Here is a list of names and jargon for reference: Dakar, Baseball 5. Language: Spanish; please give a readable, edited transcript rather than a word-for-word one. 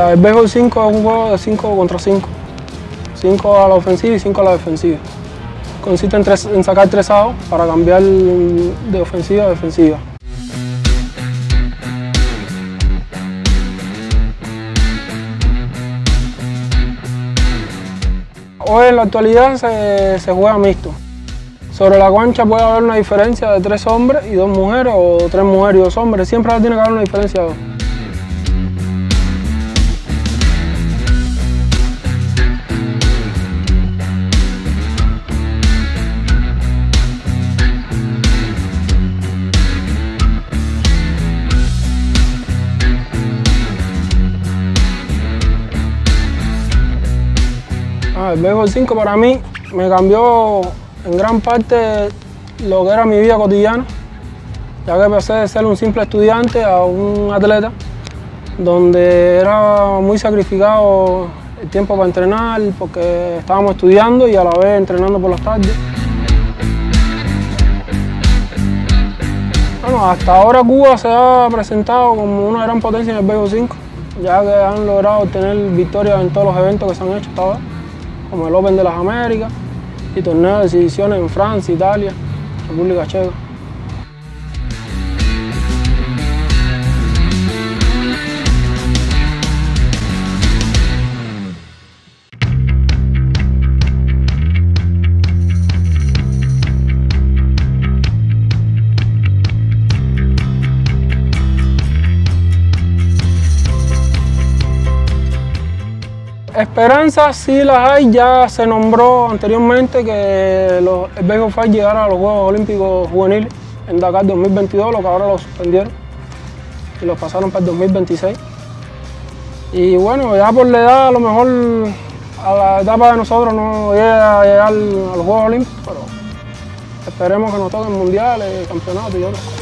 Ya, el Baseball 5 es un juego de 5 contra 5. 5 a la ofensiva y 5 a la defensiva. Consiste en sacar 3 outs para cambiar de ofensiva a defensiva. Hoy en la actualidad se juega mixto. Sobre la cancha puede haber una diferencia de 3 hombres y 2 mujeres, o 3 mujeres y 2 hombres. Siempre tiene que haber una diferencia de 2. El Baseball 5 para mí me cambió en gran parte lo que era mi vida cotidiana, ya que pasé de ser un simple estudiante a un atleta, donde era muy sacrificado el tiempo para entrenar, porque estábamos estudiando y a la vez entrenando por las tardes. Bueno, hasta ahora Cuba se ha presentado como una gran potencia en el Baseball 5, ya que han logrado obtener victorias en todos los eventos que se han hecho hasta ahora, como el Open de las Américas y torneos de exhibiciones en Francia, Italia, República Checa. Esperanzas sí las hay, ya se nombró anteriormente que el Baseball 5 llegara a los Juegos Olímpicos Juveniles en Dakar 2022, lo que ahora lo suspendieron y lo pasaron para el 2026. Y bueno, ya por la edad a lo mejor a la etapa de nosotros no llega a llegar a los Juegos Olímpicos, pero esperemos que nos toquen mundiales, campeonatos y otros.